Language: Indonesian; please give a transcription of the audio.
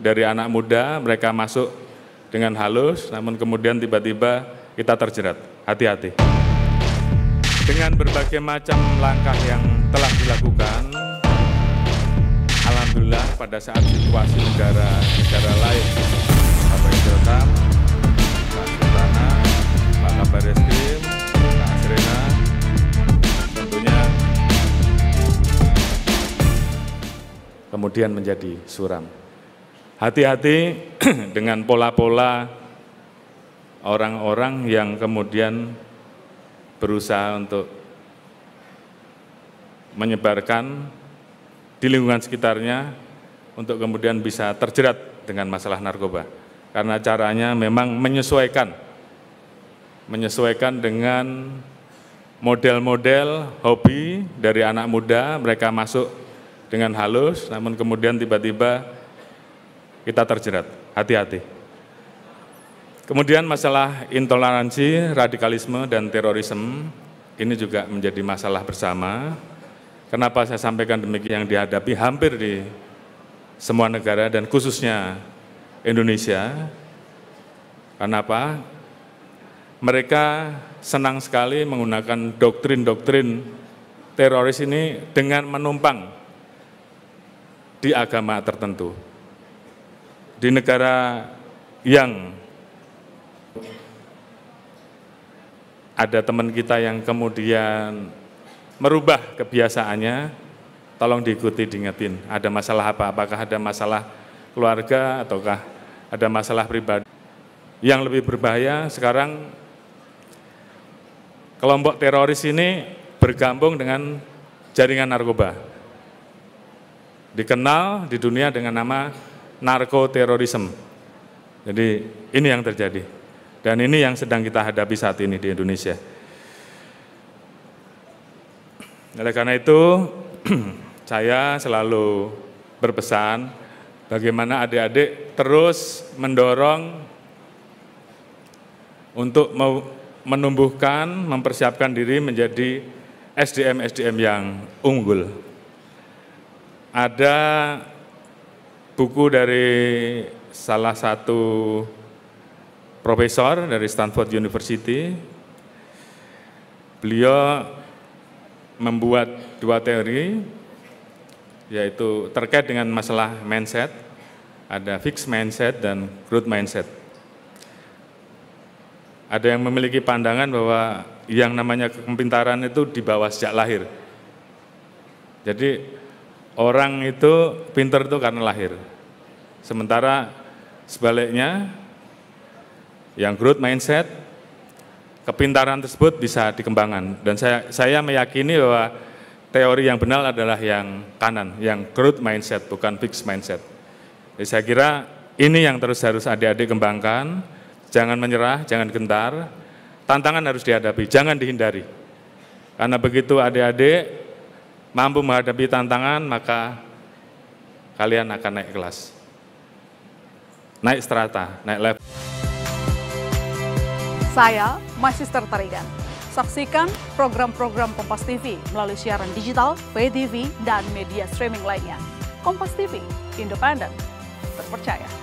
Dari anak muda mereka masuk dengan halus, namun kemudian tiba-tiba kita terjerat. Hati-hati. Dengan berbagai macam langkah yang telah dilakukan, alhamdulillah pada saat situasi negara lain, Bapak Ilham, Pak Sultana, Pak Kabarreskrim, Pak Asrena, tentunya kemudian menjadi suram. Hati-hati dengan pola-pola orang-orang yang kemudian berusaha untuk menyebarkan di lingkungan sekitarnya untuk kemudian bisa terjerat dengan masalah narkoba. Karena caranya memang menyesuaikan dengan model-model hobi dari anak muda, mereka masuk dengan halus, namun kemudian tiba-tiba kita terjerat, hati-hati. Kemudian masalah intoleransi, radikalisme, dan terorisme, ini juga menjadi masalah bersama. Kenapa saya sampaikan demikian, yang dihadapi hampir di semua negara dan khususnya Indonesia. Kenapa? Mereka senang sekali menggunakan doktrin-doktrin teroris ini dengan menumpang di agama tertentu. Di negara yang ada teman kita yang kemudian merubah kebiasaannya, tolong diikuti, diingetin, ada masalah apa, apakah ada masalah keluarga ataukah ada masalah pribadi. Yang lebih berbahaya sekarang, kelompok teroris ini bergabung dengan jaringan narkoba, dikenal di dunia dengan nama narkoterorisme. Jadi ini yang terjadi dan ini yang sedang kita hadapi saat ini di Indonesia. Oleh karena itu saya selalu berpesan bagaimana adik-adik terus mendorong untuk menumbuhkan, mempersiapkan diri menjadi SDM-SDM yang unggul. Ada buku dari salah satu profesor dari Stanford University, beliau membuat dua teori, yaitu terkait dengan masalah mindset, ada fixed mindset dan growth mindset. Ada yang memiliki pandangan bahwa yang namanya kepintaran itu dibawa sejak lahir. Jadi orang itu pintar itu karena lahir. Sementara sebaliknya, yang growth mindset, kepintaran tersebut bisa dikembangkan. Dan saya meyakini bahwa teori yang benar adalah yang kanan, yang growth mindset, bukan fixed mindset. Jadi saya kira ini yang terus harus adik-adik kembangkan, jangan menyerah, jangan gentar, tantangan harus dihadapi, jangan dihindari. Karena begitu adik-adik mampu menghadapi tantangan, maka kalian akan naik kelas, naik strata, naik level. Saya Magister Tarigan. Saksikan program-program Kompas TV melalui siaran digital, PDV, dan media streaming lainnya. Kompas TV, independen, terpercaya.